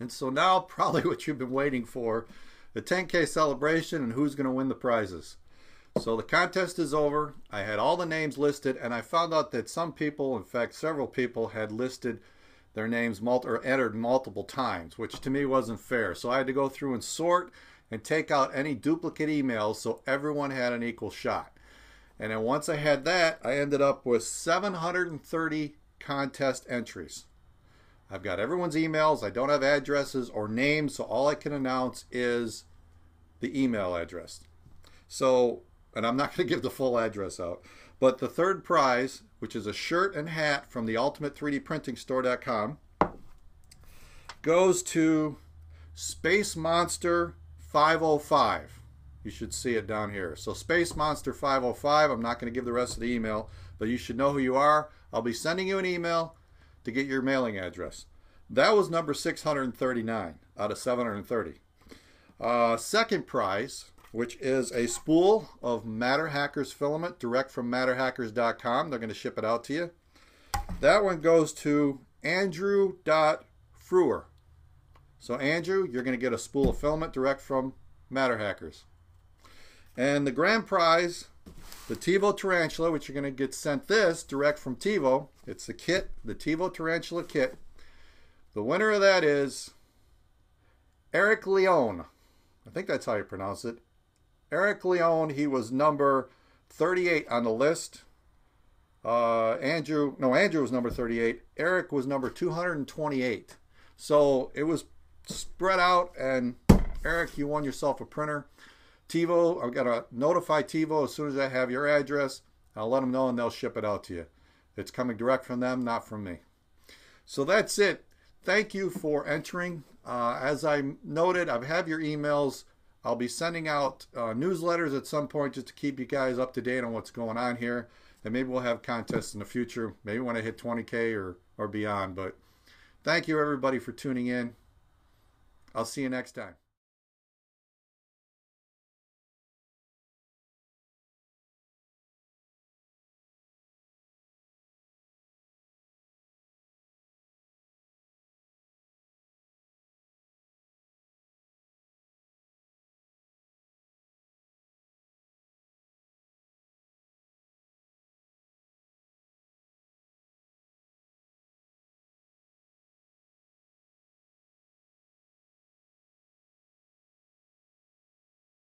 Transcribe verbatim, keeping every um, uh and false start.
And so now probably what you've been waiting for, the ten K celebration and who's going to win the prizes. So the contest is over. I had all the names listed, and I found out that some people, in fact several people, had listed their names multi or entered multiple times, which to me wasn't fair. So I had to go through and sort and take out any duplicate emails so everyone had an equal shot. And then once I had that, I ended up with seven hundred thirty contest entries. I've got everyone's emails. I don't have addresses or names, so all I can announce is the email address. So, and I'm not going to give the full address out, but the third prize, which is a shirt and hat from the ultimate three D printing store dot com, goes to Space Monster five oh five. You should see it down here. So Space Monster five oh five, I'm not going to give the rest of the email, but you should know who you are. I'll be sending you an email to get your mailing address. That was number six hundred thirty-nine out of seven hundred thirty. Uh, second prize, which is a spool of Matter Hackers filament direct from matter hackers dot com. They're going to ship it out to you. That one goes to Andrew dot Frewer. So Andrew, you're going to get a spool of filament direct from Matter Hackers. And the grand prize, the Tevo Tarantula, which you're going to get sent this direct from Tevo. It's the kit, the Tevo Tarantula kit. The winner of that is Eric Leone. I think that's how you pronounce it. Eric Leone, he was number thirty-eight on the list. Uh, Andrew, no, Andrew was number thirty-eight. Eric was number two hundred twenty-eight. So it was spread out, and Eric, you won yourself a printer. Tevo, I've got to notify Tevo as soon as I have your address. I'll let them know, and they'll ship it out to you. It's coming direct from them, not from me. So that's it. Thank you for entering. Uh, as I noted, I have your emails. I'll be sending out uh, newsletters at some point just to keep you guys up to date on what's going on here. And maybe we'll have contests in the future, maybe when I hit twenty K or, or beyond. But thank you, everybody, for tuning in. I'll see you next time.